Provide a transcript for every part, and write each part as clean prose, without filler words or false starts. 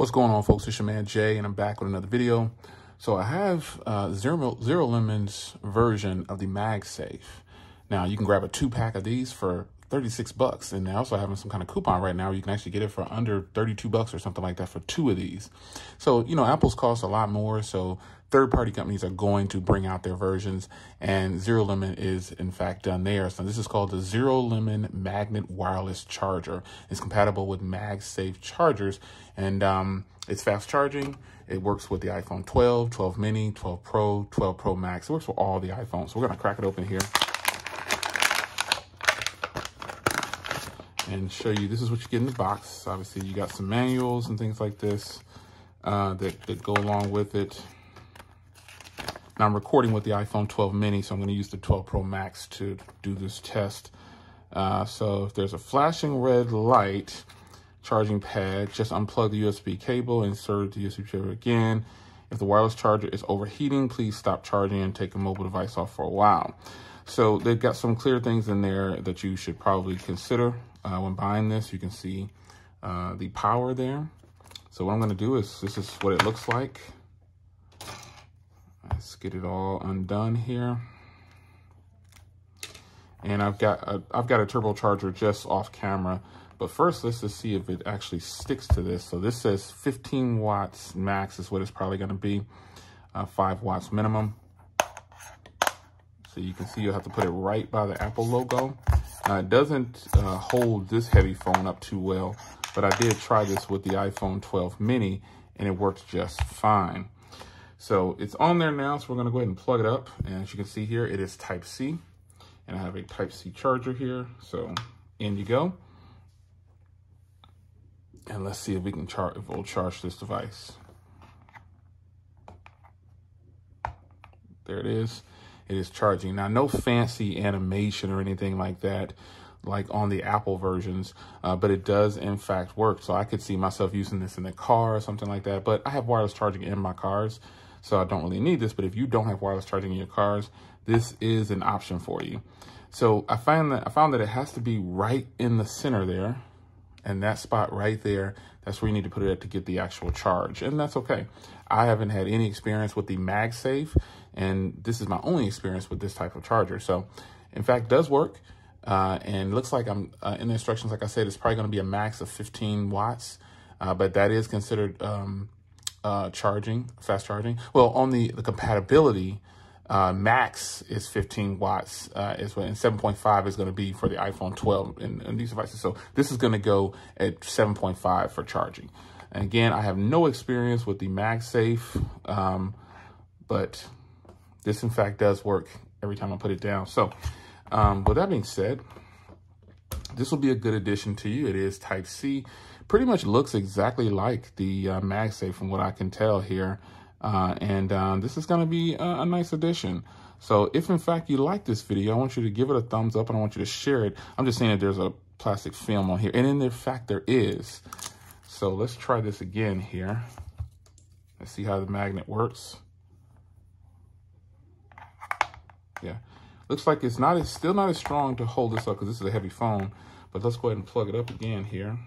What's going on, folks? It's your man Jay, and I'm back with another video. So I have Zero Lemons version of the MagSafe. Now you can grab a 2-pack of these for 36 bucks, and they also having some kind of coupon right now where you can actually get it for under 32 bucks or something like that for 2 of these. So, you know, Apple's cost a lot more, so third-party companies are going to bring out their versions, and Zero Lemon is, in fact, done there. So this is called the Zero Lemon Magnet Wireless Charger. It's compatible with MagSafe chargers, and it's fast charging. It works with the iPhone 12, 12 Mini, 12 Pro, 12 Pro Max. It works with all the iPhones. So we're going to crack it open here and show you. This is what you get in the box. Obviously, you got some manuals and things like this that go along with it. Now, I'm recording with the iPhone 12 Mini, so I'm going to use the 12 Pro Max to do this test. So if there's a flashing red light, charging pad, just unplug the USB cable, insert the USB cable again. If the wireless charger is overheating, please stop charging and take a mobile device off for a while. So they've got some clear things in there that you should probably consider when buying this. You can see the power there. So what I'm going to do is, this is what it looks like. Let's get it all undone here. And I've got a turbocharger just off camera. But first, let's just see if it actually sticks to this. So this says 15 watts max is what it's probably going to be, 5 watts minimum. So you can see you'll have to put it right by the Apple logo. It doesn't hold this heavy phone up too well, but I did try this with the iPhone 12 Mini, and it works just fine. So it's on there now, so we're going to go ahead and plug it up. And as you can see here, it is Type-C, and I have a Type-C charger here. So in you go. And let's see if we can charge this device. There it is. It is charging. Now, no fancy animation or anything like that, like on the Apple versions, but it does in fact work. So I could see myself using this in the car or something like that, but I have wireless charging in my cars, so I don't really need this. But if you don't have wireless charging in your cars, this is an option for you. So I found that it has to be right in the center there. And that spot right there, that's where you need to put it at to get the actual charge. And that's okay. I haven't had any experience with the MagSafe, and this is my only experience with this type of charger. So, in fact, it does work. And looks like I'm in the instructions, like I said, it's probably going to be a max of 15 watts. But that is considered fast charging. Well, on the compatibility, max is 15 watts, and 7.5 is going to be for the iPhone 12 and these devices. So this is going to go at 7.5 for charging. And again, I have no experience with the MagSafe, but this in fact does work every time I put it down. So with that being said, this will be a good addition to you. It is Type-C. Pretty much looks exactly like the MagSafe from what I can tell here. This is going to be a nice addition. So if in fact you like this video, I want you to give it a thumbs up and I want you to share it. I'm just saying that there's a plastic film on here, and in fact there is. So let's try this again here. Let's see how the magnet works. Yeah, looks like it's still not as strong to hold this up because this is a heavy phone, but let's go ahead and plug it up again here.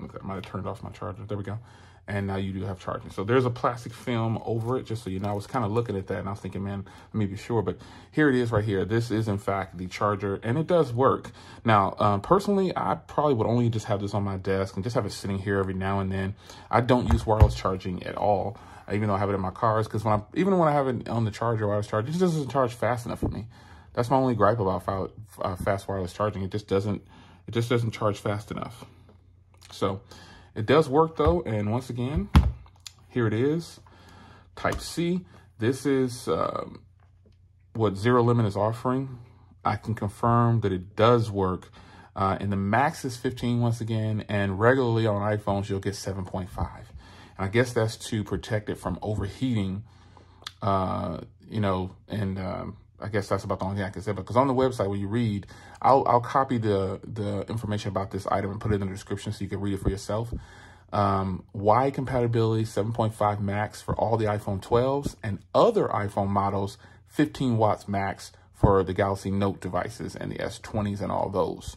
I might have turned off my charger. There we go. And now you do have charging. So there's a plastic film over it, just so you know. I was kind of looking at that, and I was thinking, man, let me be sure. But here it is right here. This is, in fact, the charger, and it does work. Now, personally, I probably would only just have this on my desk and just have it sitting here every now and then. I don't use wireless charging at all, even though I have it in my cars, because even when I have it on the charger, wireless charging, it just doesn't charge fast enough for me. That's my only gripe about fast wireless charging. It just doesn't charge fast enough. So it does work though. And once again, here it is, Type-C. This is what Zero Lemon is offering. I can confirm that it does work. And the max is 15 once again, and regularly on iPhones, you'll get 7.5. And I guess that's to protect it from overheating, I guess that's about the only thing I can say, because on the website where you read, I'll copy the information about this item and put it in the description so you can read it for yourself. Wide compatibility, 7.5 max for all the iPhone 12s and other iPhone models, 15 watts max for the Galaxy Note devices and the S20s and all those.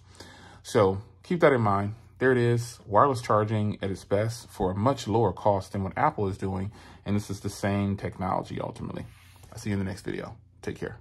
So keep that in mind. There it is, wireless charging at its best for a much lower cost than what Apple is doing. And this is the same technology ultimately. I'll see you in the next video. Take care.